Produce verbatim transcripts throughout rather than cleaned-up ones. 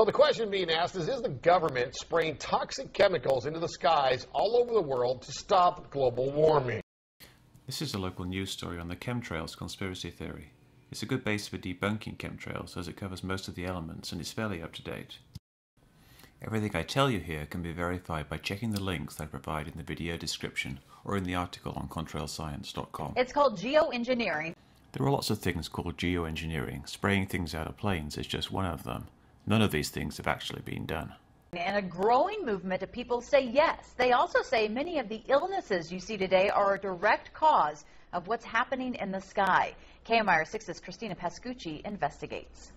So the question being asked is, is the government spraying toxic chemicals into the skies all over the world to stop global warming? This is a local news story on the chemtrails conspiracy theory. It's a good base for debunking chemtrails as it covers most of the elements and is fairly up to date. Everything I tell you here can be verified by checking the links I provide in the video description or in the article on contrail science dot com. It's called geoengineering. There are lots of things called geoengineering. Spraying things out of planes is just one of them. None of these things have actually been done. And a growing movement of people say yes. They also say many of the illnesses you see today are a direct cause of what's happening in the sky. K M I R six's Christina Pascucci investigates.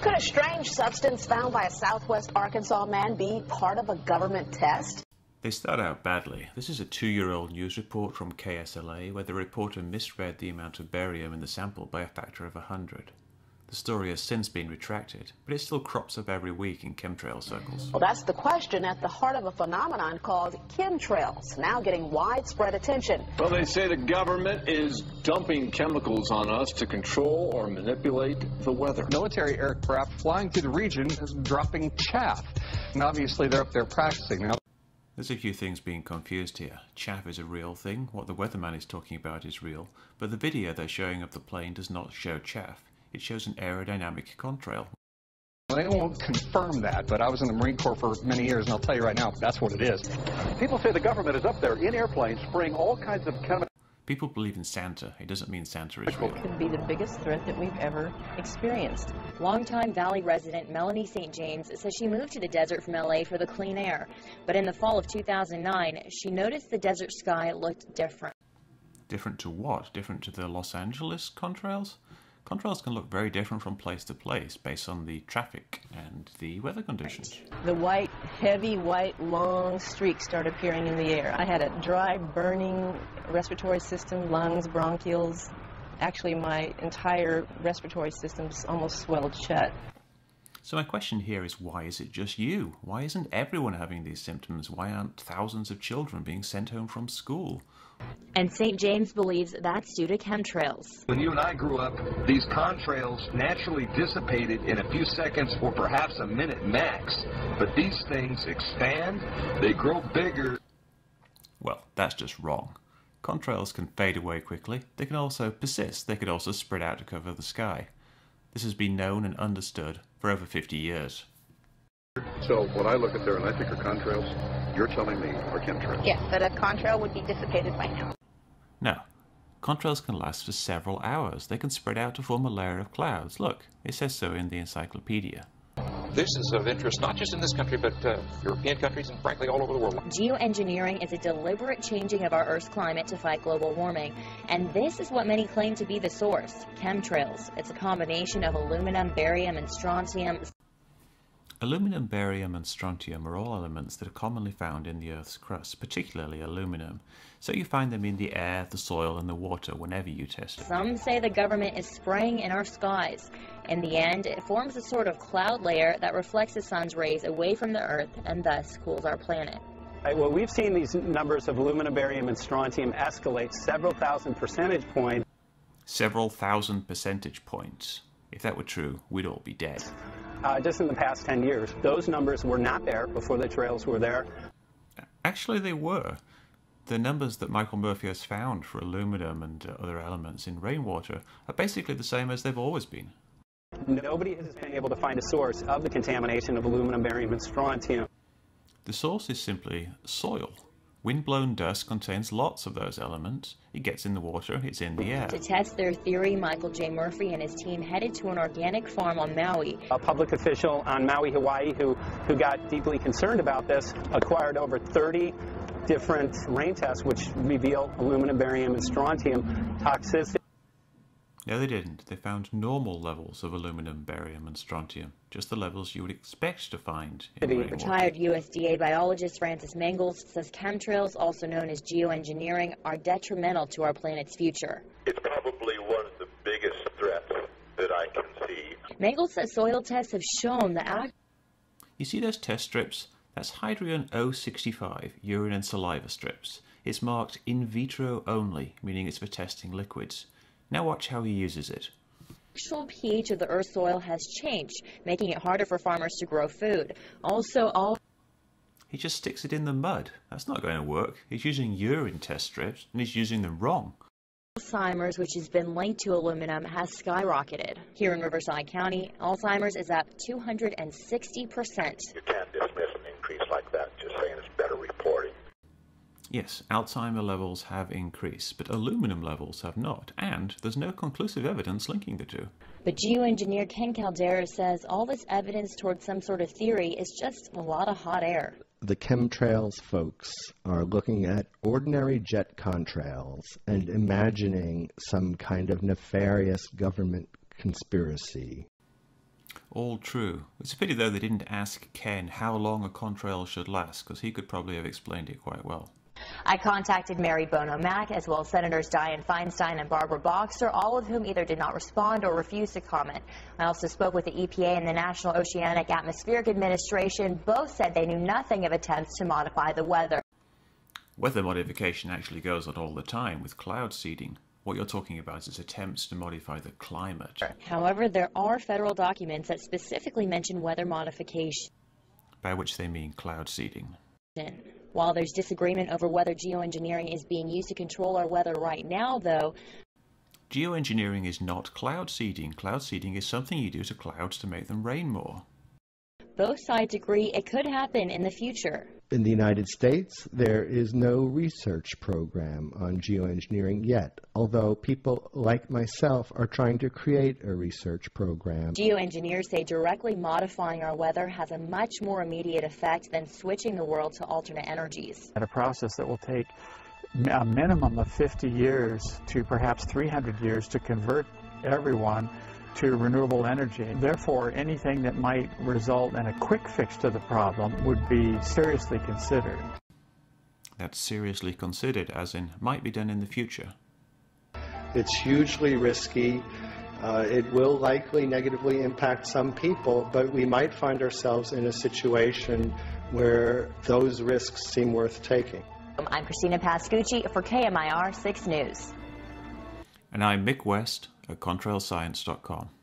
Could a strange substance found by a southwest Arkansas man be part of a government test? They start out badly. This is a two-year-old news report from K S L A where the reporter misread the amount of barium in the sample by a factor of one hundred. The story has since been retracted, but it still crops up every week in chemtrail circles. Well, that's the question at the heart of a phenomenon called chemtrails, now getting widespread attention. Well, they say the government is dumping chemicals on us to control or manipulate the weather. Military aircraft flying through the region is dropping chaff, and obviously they're up there practicing now. There's a few things being confused here. Chaff is a real thing, what the weatherman is talking about is real, but the video they're showing of the plane does not show chaff. It shows an aerodynamic contrail. They won't confirm that, but I was in the Marine Corps for many years, and I'll tell you right now, that's what it is. People say the government is up there in airplanes spraying all kinds of chemicals. People believe in Santa. It doesn't mean Santa is real. It could be the biggest threat that we've ever experienced. Longtime Valley resident Melanie Saint James says she moved to the desert from L A for the clean air. But in the fall of two thousand nine, she noticed the desert sky looked different. Different to what? Different to the Los Angeles contrails? Contrails can look very different from place to place based on the traffic and the weather conditions. The white, heavy white, long streaks start appearing in the air. I had a dry, burning respiratory system, lungs, bronchioles. Actually, my entire respiratory system almost swelled shut. So my question here is, why is it just you? Why isn't everyone having these symptoms? Why aren't thousands of children being sent home from school? And Saint James believes that's due to chemtrails. When you and I grew up, these contrails naturally dissipated in a few seconds or perhaps a minute max. But these things expand, they grow bigger. Well, that's just wrong. Contrails can fade away quickly. They can also persist. They could also spread out to cover the sky. This has been known and understood for over fifty years. So when I look at there and I think of contrails, you're telling me are chemtrails? Yes, that a contrail would be dissipated by now. No. Contrails can last for several hours. They can spread out to form a layer of clouds. Look, it says so in the encyclopedia. This is of interest not just in this country, but uh, European countries and frankly all over the world. Geoengineering is a deliberate changing of our Earth's climate to fight global warming. And this is what many claim to be the source, chemtrails. It's a combination of aluminum, barium, and strontium. Aluminum, barium, and strontium are all elements that are commonly found in the Earth's crust, particularly aluminum. So you find them in the air, the soil, and the water whenever you test it. Some say the government is spraying in our skies. In the end, it forms a sort of cloud layer that reflects the sun's rays away from the Earth and thus cools our planet. Well, we've seen these numbers of aluminum, barium, and strontium escalate several thousand percentage points. Several thousand percentage points. If that were true, we'd all be dead. Uh, just in the past ten years, those numbers were not there before the trails were there. Actually, they were. The numbers that Michael Murphy has found for aluminum and other elements in rainwater are basically the same as they've always been. Nobody has been able to find a source of the contamination of aluminum, barium, and strontium. The source is simply soil. Windblown dust contains lots of those elements. It gets in the water, it's in the air. To test their theory, Michael J. Murphy and his team headed to an organic farm on Maui. A public official on Maui, Hawaii, who, who got deeply concerned about this, acquired over thirty different rain tests which reveal aluminum, barium, and strontium toxicity. No, they didn't. They found normal levels of aluminum, barium, and strontium, just the levels you would expect to find in rainwater. Retired U S D A biologist Francis Mangels says chemtrails, also known as geoengineering, are detrimental to our planet's future. It's probably one of the biggest threats that I can see. Mangels says soil tests have shown the act. You see those test strips? That's Hydrion O sixty-five, urine and saliva strips. It's marked in vitro only, meaning it's for testing liquids. Now watch how he uses it. actual pH of the earth's soil has changed, making it harder for farmers to grow food. Also, all... He just sticks it in the mud. That's not going to work. He's using urine test strips, and he's using them wrong. Alzheimer's, which has been linked to aluminum, has skyrocketed. Here in Riverside County, Alzheimer's is up two hundred sixty percent. You can't dismiss an increase like that, just saying it's better reporting. Yes, Alzheimer levels have increased, but aluminum levels have not, and there's no conclusive evidence linking the two. But geoengineer Ken Caldera says all this evidence towards some sort of theory is just a lot of hot air. The chemtrails folks are looking at ordinary jet contrails and imagining some kind of nefarious government conspiracy. All true. It's a pity, though, they didn't ask Ken how long a contrail should last, because he could probably have explained it quite well. I contacted Mary Bono Mack, as well as Senators Dianne Feinstein and Barbara Boxer, all of whom either did not respond or refused to comment. I also spoke with the E P A and the National Oceanic Atmospheric Administration. Both said they knew nothing of attempts to modify the weather. Weather modification actually goes on all the time with cloud seeding. What you're talking about is attempts to modify the climate. However, there are federal documents that specifically mention weather modification. By which they mean cloud seeding. While there's disagreement over whether geoengineering is being used to control our weather right now, though... Geoengineering is not cloud seeding. Cloud seeding is something you do to clouds to make them rain more. Both sides agree it could happen in the future. In the United States, there is no research program on geoengineering yet, although people like myself are trying to create a research program. Geoengineers say directly modifying our weather has a much more immediate effect than switching the world to alternate energies. And a process that will take a minimum of fifty years to perhaps three hundred years to convert everyone to renewable energy. Therefore, anything that might result in a quick fix to the problem would be seriously considered. That's seriously considered, as in might be done in the future. It's hugely risky. Uh, it will likely negatively impact some people, but we might find ourselves in a situation where those risks seem worth taking. I'm Christina Pascucci for K M I R six News. And I'm Mick West at contrail science dot com.